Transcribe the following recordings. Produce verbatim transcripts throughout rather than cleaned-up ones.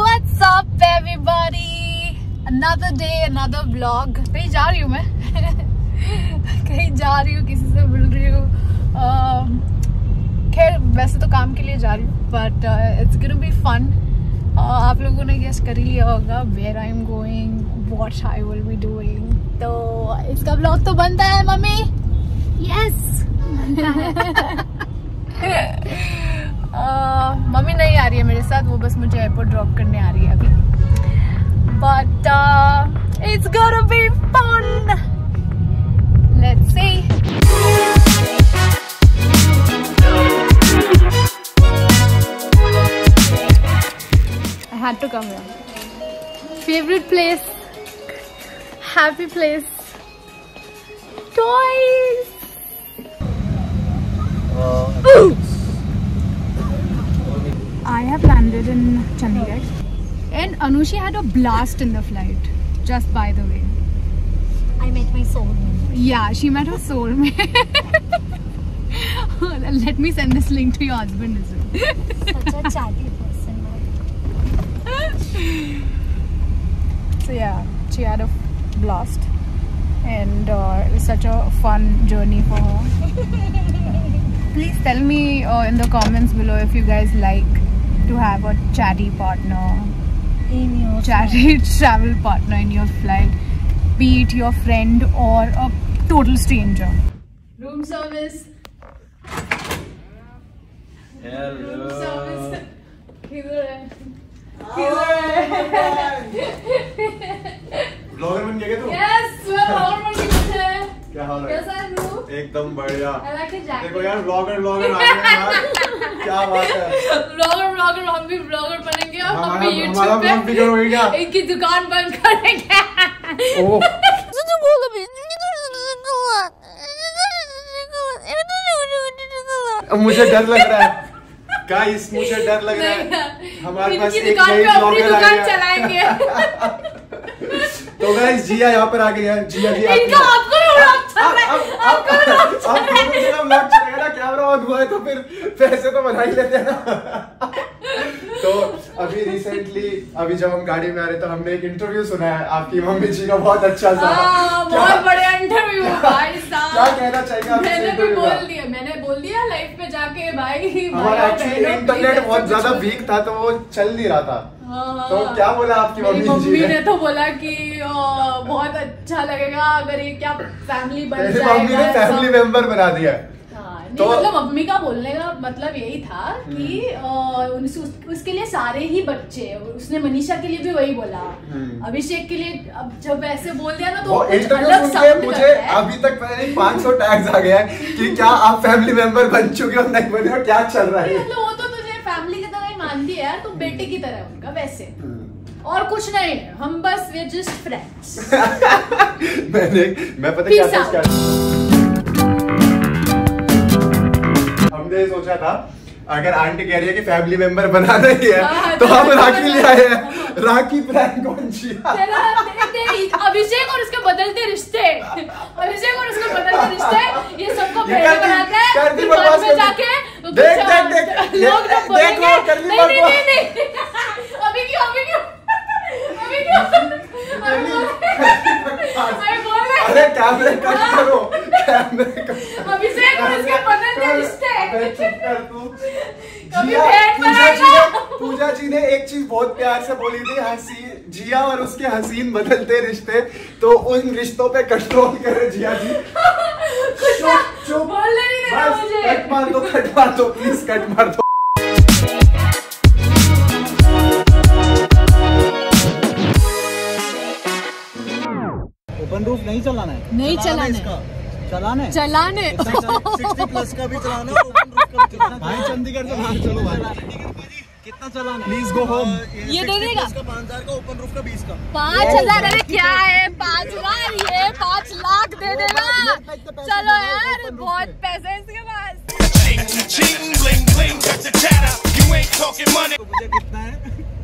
What's up everybody? Another day, another vlog. कहीं जा रही हूँ मैं कहीं जा रही हूँ, किसी से मिल रही हूँ। खैर वैसे तो काम के लिए जा रही हूँ but uh, it's gonna be fun. uh, आप लोगों ने गेस कर ही लिया होगा where I'm going, what I will be doing. तो इसका vlog तो बनता है मम्मी? Yes बनता है। Uh, मम्मी नहीं आ रही है मेरे साथ, वो बस मुझे एयरपोर्ट ड्रॉप करने आ रही है अभी। But it's gonna be fun, let's see. I had to come here. Favourite place, happy place, toys. I have landed in Chandigarh and Anushi had a blast in the flight, just by the way. I met my soulmate. Yeah, she met her soulmate. Let me send this link to your husband as well. Such a chatty person. So yeah, she had a blast and uh, it was such a fun journey for her. Please tell me uh, in the comments below if you guys like to have a chatty partner in your chatty flight. Travel partner in your flight, be it your friend or a total stranger. Room service. Hello. Room service. Killer hai. Killer. Vlogger बन गए तुम? Yes, मैं vlogger बन गई हूँ. क्या हाल है? कैसा है तू? एकदम बढ़िया. देखो यार vlogger vlogger आ गए यार. क्या बात है? ब्लॉगर ब्लॉगर हम भी ब्लॉगर बनेंगे और हम भी YouTube पे इनकी दुकान बंद करेंगे। ओह मुझे डर लग रहा है गाइस, मुझे डर लग रहा है। हमारे पास एक नई ब्लॉगर आ गई है। तो गाइस जिया यहाँ पर आ गई है। जिया जी इनका आपको आपको कैमरा ऑन हुआ है तो फिर पैसे तो बना ही लेते हैं ना। तो अभी रिसेंटली अभी जब हम गाड़ी में आ रहे तो हमने एक इंटरव्यू सुना है आपकी मम्मी जी का, बहुत अच्छा सा बहुत बढ़िया इंटरव्यू। भाई साहब क्या कहना चाहेंगे आप? मैंने भी बोल दिया, मैंने बोल दिया लाइफ में जाके भाई हमारा एक्चुअली इंटरनेट बहुत ज्यादा वीक था तो वो चल नहीं रहा था। तो क्या बोला आपकी मम्मी जी? मम्मी ने तो बोला कि बहुत अच्छा लगेगा अगर ये क्या फैमिली बन जाएगा। मम्मी ने फैमिली मेंबर बना दिया। तो मतलब मम्मी का बोलने का मतलब यही था कि आ, उस, उसके लिए सारे ही बच्चे, उसने मनीषा के लिए भी वही बोला, अभिषेक के लिए। अब जब ऐसे बोल दिया ना तो अलग साउंड मुझे है। अभी तक मैंने पाँच सौ टैग्स आ गया है कि क्या आप फैमिली मेंबर बन चुके हो, नहीं बने हो, क्या चल रहा है। मतलब वो तो तुझे फैमिली की तरह ही मानती है यार, तुम बेटे की तरह उनका, वैसे और कुछ नहीं, हम बस वे जस्ट फ्रेंड्स। मैंने मैं पता क्या सोचा था, अगर आंटी कह रही है कि फैमिली मेंबर बना रही है तो हम राखी ले आए हैं, राखी प्लान कौन सी अभिषेक और उसके बदलते रिश्ते, अभिषेक और उसके बदलते रिश्ते, ये सबको पहले बनाता है फिर बाद में जाके देख देख लोग लोग बोलेंगे नहीं नहीं नहीं अभी क्यों अभी क्यों अभी क्यों अरे कैमरे कट करो, कैमरे कट। अभिषेक और उसके बदलते रिश्ते। पूजा जी ने एक चीज बहुत प्यार से बोली थी, हसीन जिया और उसके हसीन बदलते रिश्ते, तो उन रिश्तों पे कंट्रोल करें जिया जी। कट मार दो, कट मार दो, प्लीज कट मार दो। ओपन रूफ नहीं चलाना है, नहीं चलाना है, चलाने चलाने साठ प्लस का भी चलाना है, ओपन रूफ का भी चलाना है। भाई चंडीगढ़ से बाहर चलो भाई, कितना चलाना? Please go home. ये दे देगा पाँच हज़ार का, ओपन रूफ का बीस का। पाँच हज़ार? अरे क्या है पाँच हज़ार, ये पाँच लाख दे देगा। चलो यार बहुत पैसे इसके पास। मुझे कितना है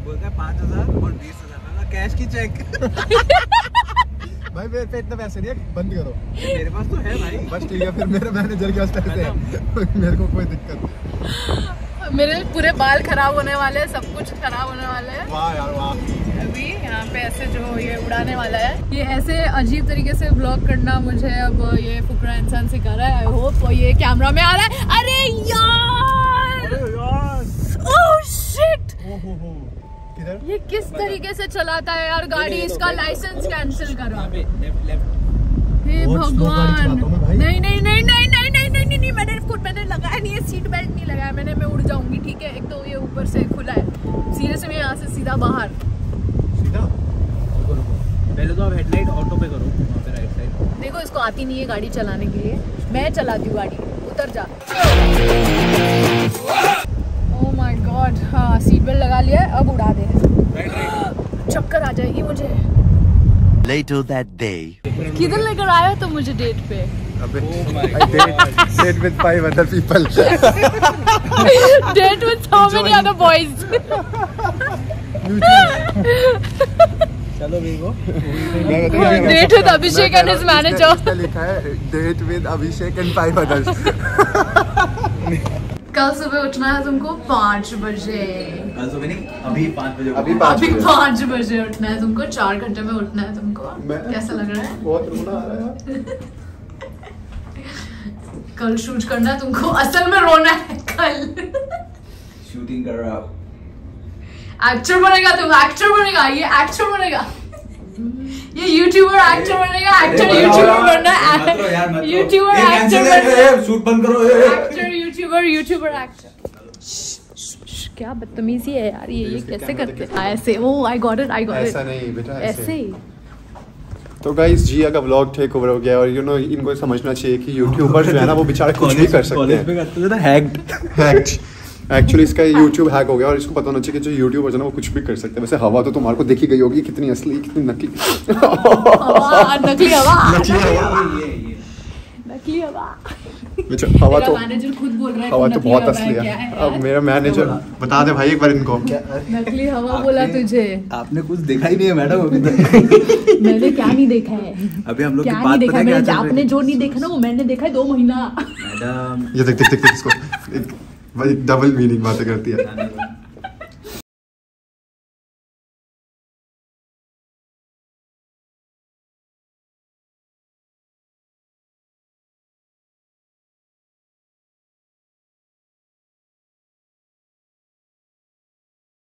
बोलता है पाँच हजार और बीस हजार कैश की चेक। भाई मेरे पे इतना पैसे नहीं है, बंद करो। मेरे पास तो है भाई, बस ठीक है। फिर मेरे मैनेजर के पास पैसे हैं, मेरे को कोई दिक्कत नहीं। मेरे पूरे बाल खराब होने वाले हैं, सब कुछ खराब होने वाला है। वाह यार वाह। अभी यहाँ पे ऐसे जो ये उड़ाने वाला है, ये ऐसे अजीब तरीके से व्लॉग करना मुझे अब ये फुकरा इंसान सिखा रहा है। आई होप ये कैमरा में आ रहा है। अरे यार, अरे यार। Oh shit. हो हो हो। किधर? ये किस तरीके से चलाता है यार गाड़ी। इसका लाइसेंस कैंसिल करो। हे भगवान। नहीं नहीं नहीं नहीं नहीं नहीं नहीं मैंने खुद मैंने लगाया नहीं है, सीट बेल्ट नहीं लगाया मैंने। मैं उड़ जाऊंगी ठीक है। एक तो ये ऊपर से खुला है, सीधे से मैं यहाँ से सीधा बाहर सीधा। रुको रुको, पहले तो आप हेडलाइट ऑटो पे करो, वहाँ पे राइट साइड। देखो इसको आती नहीं है गाड़ी चलाने के लिए, मैं चलाती हूँ गाड़ी। उतर जा। Oh my God. हाँ सीट बेल्ट लगा लिया है, अब उड़ा दे। चक्कर आ जाएगी मुझे। Later that day. किधर लेकर आया तो मुझे डेट पे। Date with five other people. Date with how many other boys. चलो देखो। Date with Abhishek and his manager. लिखा है date with Abhishek and five others. कल सुबह उठना है तुमको पाँच बजे। कल सुबह नहीं, अभी पाँच बजे। अभी पाँच बजे, पाँच बजे उठना है तुमको। चार घंटे में उठना है तुमको। कैसा लग रहा है? बहुत रोना आ रहा है। कल शूट करना है तुमको, असल में रोना है कल। शूटिंग कर रहा हूँ। एक्टर बनेगा तुम, एक्टर बनेगा। ये एक्टर बनेगा, ये यूट्यूबर एक्टर बनेगा। एक्टर यूट्यूबर बनना है। यूट्यूबर एक्टर बनना। शूट बंद करो। Actor YouTuber, YouTuber actor. क्या बदतमीजी है यार ये। ये कैसे करते हैं ऐसे? Oh I got it, I got it. ऐसा नहीं बेटा, ऐसे ही। तो गाइस जिया का ब्लॉग टेक ओवर हो गया और यू नो इनको समझना चाहिए कि यूट्यूबर्स जो है ना वो बेचारे कुछ भी कर सकते हैं। हैक्ड हैक्ड एक्चुअली इसका यूट्यूब हैक हो गया और इसको पता होना चाहिए कि जो यूट्यूबर्स है ना वो कुछ भी कर सकते हैं। वैसे हवा तो तुम्हारे को देखी गई होगी, कितनी असली कितनी नकली नकली हवा, नकली हवा, नकली हवा। हवा तो मैनेजर खुद बोल रहा है, हवा तो बहुत असली है। अब मेरा मैनेजर बता दे भाई एक बार इनको, नकली हवा बोला तुझे। आपने कुछ देखा ही नहीं है मैडम अभी तक। मैंने क्या नहीं देखा है अभी हम लोग की बात पता है क्या? आपने जो नहीं देखा ना वो मैंने देखा है दो महीना। मैडम ये देख देख देख इसको, डबल मीनिंग बातें करती है।